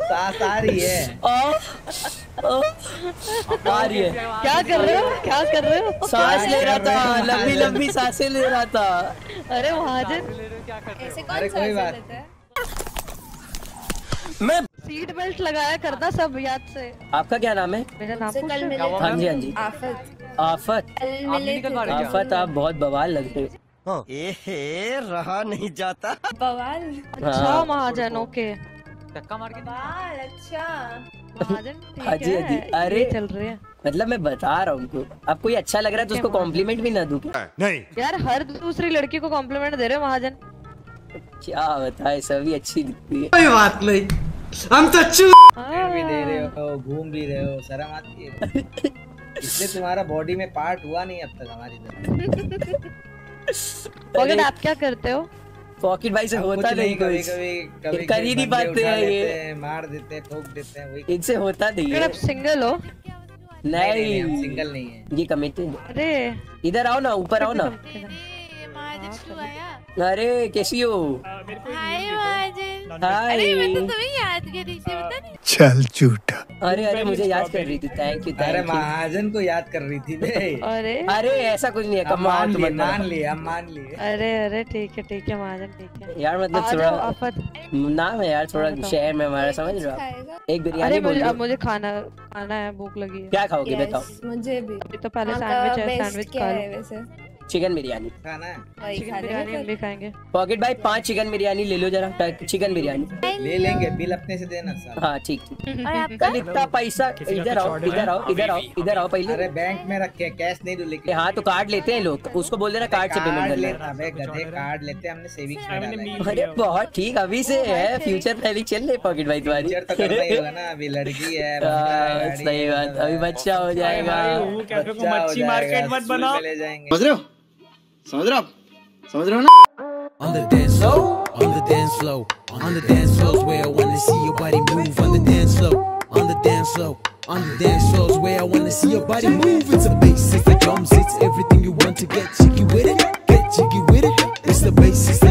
सास आ रही है। आ रही है। क्या कर रहे हो, क्या कर रहे हो? सांस ले रहा था, लंबी लंबी सांसें ले रहा था। अरे मैं सीट बेल्ट लगाया करता सब, याद से। आपका क्या नाम है? मेरा नाम है। हाँ जी, हाँ जी। आफत। आफत, आफत आप बहुत बवाल लगते हो। एहे, रहा नहीं जाता बवाल। अच्छा महाजन, ओके। धक्का मार के बवाल, अच्छा महाजन ठीक है। अजी अजी, अरे चल रहे हैं। मतलब मैं बता रहा हूँ आपको, आपको ये अच्छा लग रहा है तो उसको कॉम्प्लीमेंट भी ना दूँ? नहीं यार, हर दूसरी लड़की को कॉम्प्लीमेंट दे रहे हो महाजन। क्या बताए, सभी अच्छी दिखती है। कोई बात नहीं, हम तो भी दे रहे हो, घूम भी रहे हो, शर्म आती है? इसलिए तुम्हारा बॉडी में पार्ट हुआ नहीं अब तक हमारी तरफ। पॉकेट आप क्या करते हो? पॉकेट भाई से होता नहीं, कभी कभी कर ही नहीं पाते हैं, ये मार देते हैं, ठोक देते हैं, वही इनसे होता नहीं है। आप सिंगल हो? नहीं, हम सिंगल नहीं है, ये कमिटेड। अरे इधर आओ ना, ऊपर आओ ना। अरे कैसी हो? हाय महाजन। हाय, मैं तो तुम्हें याद कर रही थी, पता नहीं। चल झूठा। अरे अरे, मुझे याद कर रही थी, थैंक यू। अरे महाजन को याद कर रही थी बे। अरे अरे, ऐसा कुछ नहीं है, कमाल। मान लिए, हम मान लिए। अरे अरे, ठीक है ठीक है महाजन, ठीक है यार। मतलब थोड़ा नाम है यार, थोड़ा शहर में हमारा, समझ रहे हो? एक बिरयानी बोल। मुझे खाना खाना है, भूख लगी है। क्या खाओगे बताओ? मुझे भी तो पहले सैंडविच है, सैंडविच खा रहे वैसे। चिकन बिरयानी खाना है, चिकन बिरयानी हम भी खाएंगे। पॉकेट भाई 5 चिकन बिरयानी ले लो जरा, चिकन बिरयानी ले लेंगे, बिल अपने से देना सर। हाँ ठीक। और आपका इतना पैसा? इधर आओ, इधर आओ, इधर आओ, इधर आओ पहले। अरे बैंक में रखे, कैश नहीं दो लेके। हाँ तो कार्ड लेते हैं लोग, उसको बोल देना कार्ड से पेमेंट कर लेना। गधे, कार्ड लेते हैं, हमने सेविंग्स में डाला। अरे बहुत ठीक, अभी से है, फ्यूचर पहले चल रहे। पॉकेट भाई तुम्हारी फ्यूचर तो करना ही होगा ना, अभी लड़की है। सही बात, अभी बच्चा हो जाएगा। मच्छी मार्केट मत बनाओ, समझ रहे हो? समझ रहे हो आप, समझ रहे हो ना? On the dance floor, on the dance floor, on the dance floor where I wanna see your body move. On the dance floor, on the dance floor, on the dance floor where I wanna see your body move. It's the bass, it's the drums, it's everything you want to get jiggy with it, get jiggy with it. It's the bass.